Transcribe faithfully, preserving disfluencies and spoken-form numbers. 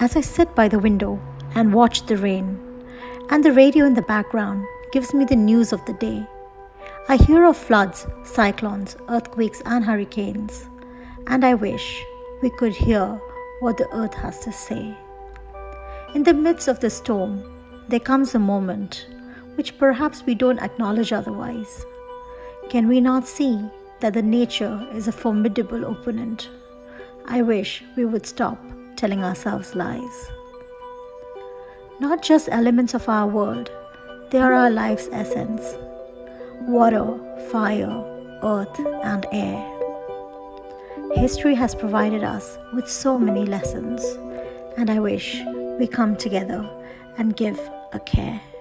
as I sit by the window and watch the rain, and the radio in the background gives me the news of the day. I hear of floods, cyclones, earthquakes and hurricanes, and I wish we could hear what the earth has to say. In the midst of the storm, there comes a moment which perhaps we don't acknowledge otherwise. Can we not see that the nature is a formidable opponent? I wish we would stop telling ourselves lies. Not just elements of our world, they are our life's essence. Water, fire, earth and air. History has provided us with so many lessons, and I wish we come together and give a care.